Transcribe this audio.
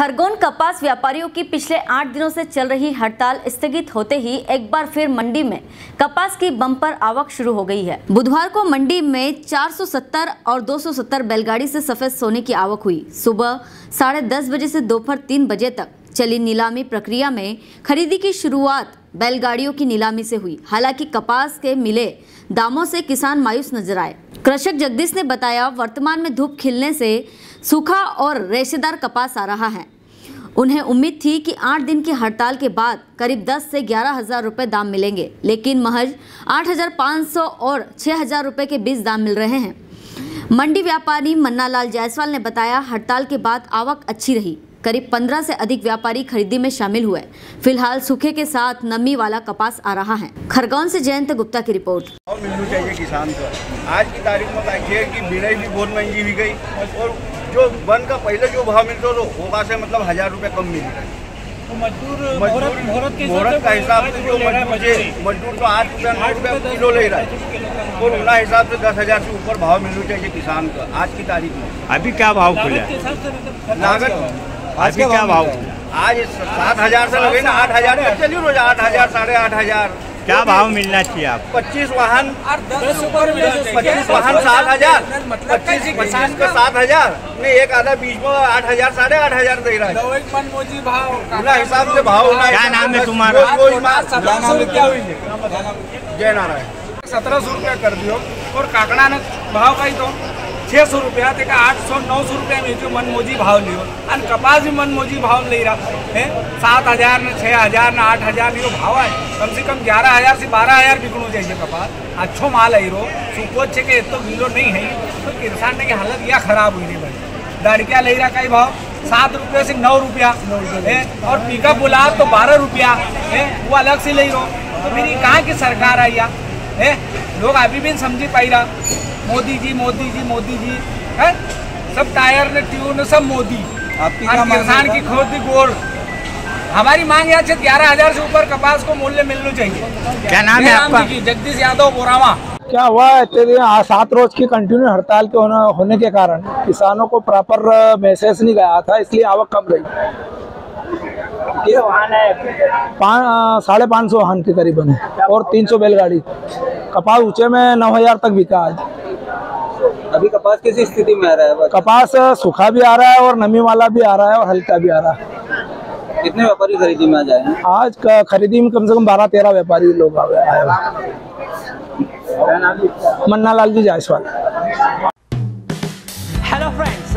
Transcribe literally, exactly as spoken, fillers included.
खरगोन कपास व्यापारियों की पिछले आठ दिनों से चल रही हड़ताल स्थगित होते ही एक बार फिर मंडी में कपास की बम्पर आवक शुरू हो गई है। बुधवार को मंडी में चार सौ सत्तर और दो सौ सत्तर बैलगाड़ी से सफेद सोने की आवक हुई। सुबह साढ़े दस बजे से दोपहर तीन बजे तक चली नीलामी प्रक्रिया में खरीदी की शुरुआत बैलगाड़ियों की नीलामी से हुई। हालांकि कपास के मिले दामों से किसान मायूस नजर आए। कृषक जगदीश ने बताया, वर्तमान में धूप खिलने से सूखा और रेशेदार कपास आ रहा है। उन्हें उम्मीद थी कि आठ दिन की हड़ताल के बाद करीब दस से ग्यारह हज़ार रुपए दाम मिलेंगे, लेकिन महज आठ हज़ार पाँच सौ और छह हज़ार रुपए के बीच दाम मिल रहे हैं। मंडी व्यापारी मन्नालाल जायसवाल ने बताया, हड़ताल के बाद आवक अच्छी रही। करीब पंद्रह से अधिक व्यापारी खरीदी में शामिल हुए। फिलहाल सूखे के साथ नमी वाला कपास आ रहा है। खरगोन से जयंत गुप्ता की रिपोर्ट। और मिलना चाहिए किसान को। आज की तारीख में देखिए कि बीड़ाई भी बहुत महंगी हुई गई और जो वन का पहले जो भाव मिलता तो होगा से मतलब हजार रुपए कम मिल रहा है। मजदूर मुहूर्त का हिसाब से जो मजदूर तो आठ रुपया नौ रुपया किलो ले रहा है और उनका हिसाब से दस हजार से ऊपर भाव मिलना चाहिए किसान का। आज की तारीख में अभी क्या भाव खुला लागत आज क्या, क्या भाव? आज सात हजार से लगे ना आठ हजार चलिए रोज आठ हजार साढ़े आठ हजार क्या भाव मिलना चाहिए आप? पच्चीस वाहन पच्चीस वाहन सात हजार पच्चीस पच्चीस का सात हजार ने एक आधा बीच में आठ हजार साढ़े आठ हजार दे रहा है। पूरा हिसाब से भाव होना। क्या नाम है तुम्हारा? जय नारायण। सत्रह सौ रुपया कर दियो और काकड़ा ने भाव का ही तो छह सौ रुपया तक आठ सौ नौ सौ रुपया में जो मनमोजी भाव लियो और कपास भी मनमोजी भाव ले रहा है। सात हजार न छः हजार न आठ हजार यो भाव है। कम से कम ग्यारह हजार से बारह हजार बिकना चाहिए कपास। अच्छो माल है रो सुपोच के इतो मिलो नहीं है तो किसान की हालत यह खराब हुई नहीं भाई। डाड़किया ले रहा का भाव सात रुपये से नौ रुपया है और पिकअप बोला तो बारह रुपया है वो अलग से ले रो। तो मेरी कहाँ की सरकार आई है लोग अभी भी समझी पाई रहा। मोदी जी मोदी जी मोदी जी है सब टायर ने ट्यूब ने सब मोदी। किसान की खोदी गोल हमारी मांग यहाँ ग्यारह हजार से ऊपर कपास को मूल्य मिलना चाहिए। क्या नाम है आपका? जगदीश यादव बोरावा। क्या हुआ है सात रोज की कंटिन्यू हड़ताल के होना, होने के कारण किसानों को प्रॉपर मैसेज नहीं गया था इसलिए आवक कम रही। साढ़े पाँच सौ वाहन के करीबन है और तीन सौ बैलगाड़ी। कपास ऊंचे में नौ हजार तक बिका। अभी कपास किसी स्थिति में आ रहा है? कपास सूखा भी आ रहा है और नमी वाला भी आ रहा है और हल्का भी आ रहा है। कितने व्यापारी खरीदी में आ जाए? आज खरीदी में कम से कम बारह तेरह व्यापारी लोग आ गए। मन्नालाल जी जायसवाल। Hello friends,